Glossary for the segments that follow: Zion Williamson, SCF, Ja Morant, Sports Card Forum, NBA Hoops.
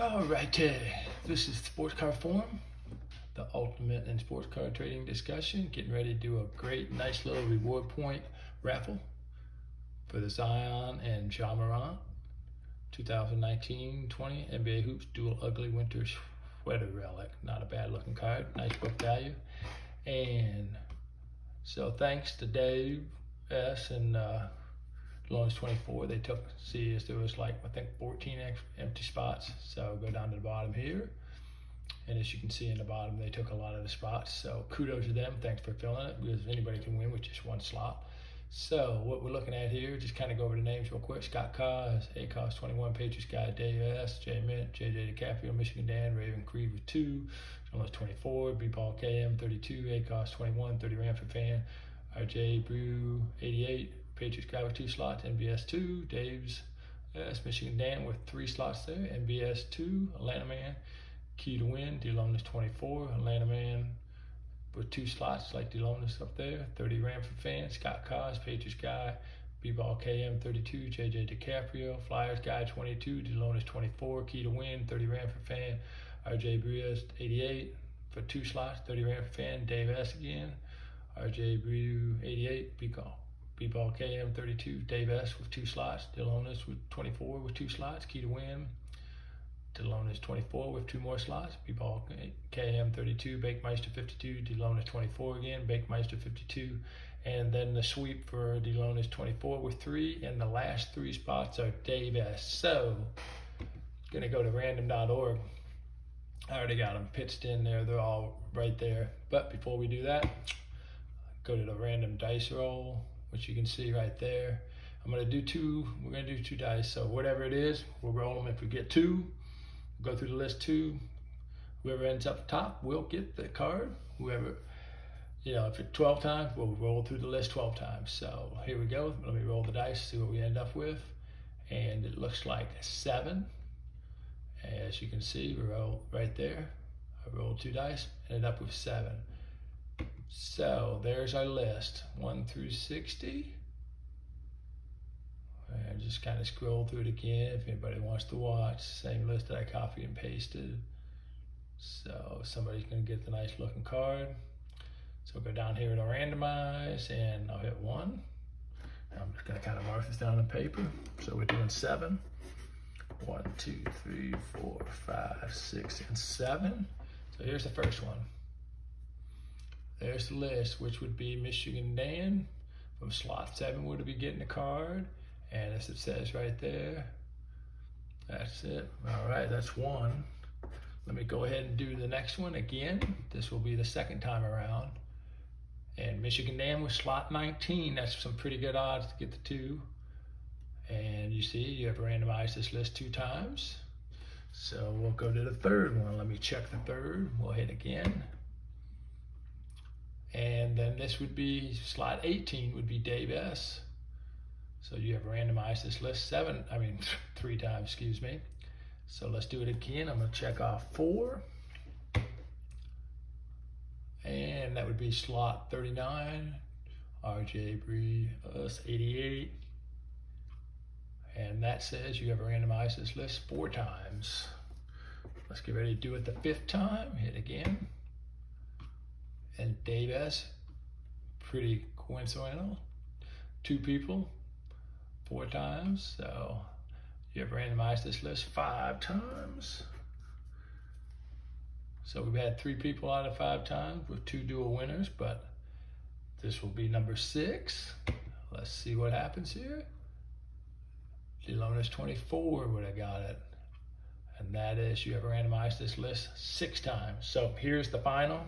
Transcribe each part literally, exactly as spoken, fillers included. Alright, uh, this is Sports Card Forum, the ultimate in sports card trading discussion. Getting ready to do a great, nice little reward point raffle for the Zion and Ja Morant twenty nineteen twenty N B A Hoops Dual Ugly Winter Sweater Relic. Not a bad looking card, nice book value. And so thanks to Dave S. and uh, Lawrence twenty-four, they took, see, as there was like, I think fourteen empty spots. So go down to the bottom here. And as you can see in the bottom, they took a lot of the spots. So kudos to them, thanks for filling it, because anybody can win with just one slot. So what we're looking at here, just kind of go over the names real quick. Scott Cos, A C O S twenty-one, Patriots Guy, Dave S, J Mint, J J DiCaprio, Michigan Dan, Raven Creed with two, Jonas twenty-four, B Paul K M thirty-two, A C O S twenty-one, thirty Ramford Fan, R J Brew eighty-eight, Patriots Guy with two slots, N B S two, Dave's S, Michigan Dan with three slots there, N B S two, Atlanta Man, Key to Win, DeLonis twenty-four, Atlanta Man with two slots, like DeLonis up there, thirty Ramford Fan, Scott Cos, Patriots Guy, B-Ball K M thirty-two, J J DiCaprio, Flyers Guy twenty-two, DeLonis twenty-four, Key to Win, thirty Ramford Fan, R J Brews eighty-eight for two slots, thirty Ramford Fan, Dave S again, R J Brew eighty-eight, B-Call. B-Ball K M thirty-two, Dave S with two slots, DeLonis with twenty-four with two slots, Key to Win, DeLonis twenty-four with two more slots, B-Ball K M thirty-two, Bakemeister fifty-two, DeLonis twenty-four again, Bakemeister fifty-two, and then the sweep for DeLonis twenty-four with three, and the last three spots are Dave S. So, gonna go to random dot org. I already got them pitched in there, they're all right there, but before we do that, go to the random dice roll, which you can see right there. I'm gonna do two, we're gonna do two dice, so whatever it is, we'll roll them. If we get two, we'll go through the list two. Whoever ends up top will get the card. Whoever, you know, if it's twelve times, we'll roll through the list twelve times. So here we go, let me roll the dice, see what we end up with. And it looks like a seven. As you can see, we roll right there. I rolled two dice, ended up with seven. So there's our list, one through sixty. And just kind of scroll through it again if anybody wants to watch. Same list that I copied and pasted. So somebody's gonna get the nice looking card. So go down here and I'll randomize and I'll hit one. And I'm just gonna kind of mark this down on paper. So we're doing seven. One, two, three, four, five, six, and seven. So here's the first one. There's the list, which would be Michigan Dan from slot seven would be getting a card. And as it says right there, that's it. All right, that's one. Let me go ahead and do the next one again. This will be the second time around. And Michigan Dan was slot nineteen. That's some pretty good odds to get the two. And you see, you have randomized this list two times. So we'll go to the third one. Let me check the third. We'll hit again. And then this would be slot eighteen would be Dave S. So you have randomized this list seven, I mean three times, excuse me. So let's do it again. I'm gonna check off four. And that would be slot thirty-nine, R J Bree, us eighty-eight. And that says you have randomized this list four times. Let's get ready to do it the fifth time, hit again. And Dave S, pretty coincidental. Two people, four times. So you have randomized this list five times. So we've had three people out of five times with two dual winners, but this will be number six. Let's see what happens here. DeLonis twenty-four would have got it. And that is you have randomized this list six times. So here's the final.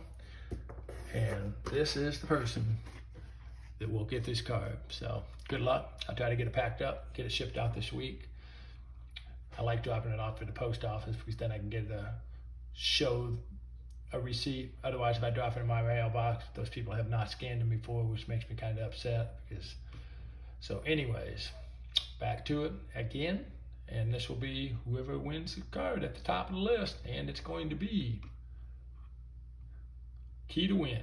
And this is the person that will get this card. So good luck. I'll try to get it packed up, get it shipped out this week. I like dropping it off at the post office because then I can get a show, a receipt. Otherwise, if I drop it in my mailbox, those people have not scanned them before, which makes me kind of upset. Because, so anyways, back to it again. And this will be whoever wins the card at the top of the list. And it's going to be Key to Win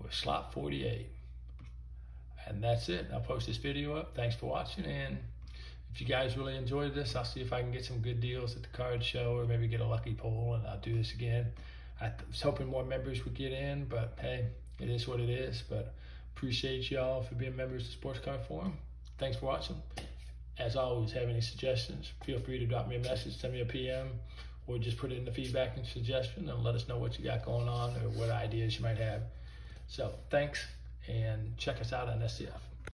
with slot forty-eight. And that's it. I'll post this video up. Thanks for watching, and if you guys really enjoyed this, I'll see if I can get some good deals at the card show or maybe get a lucky pull, and I'll do this again. I was hoping more members would get in, but hey, it is what it is. But appreciate y'all for being members of Sports Card Forum. Thanks for watching. As always, have any suggestions, feel free to drop me a message, send me a P M, or just put it in the feedback and suggestion and let us know what you got going on or what ideas you might have. So thanks, and check us out on S C F.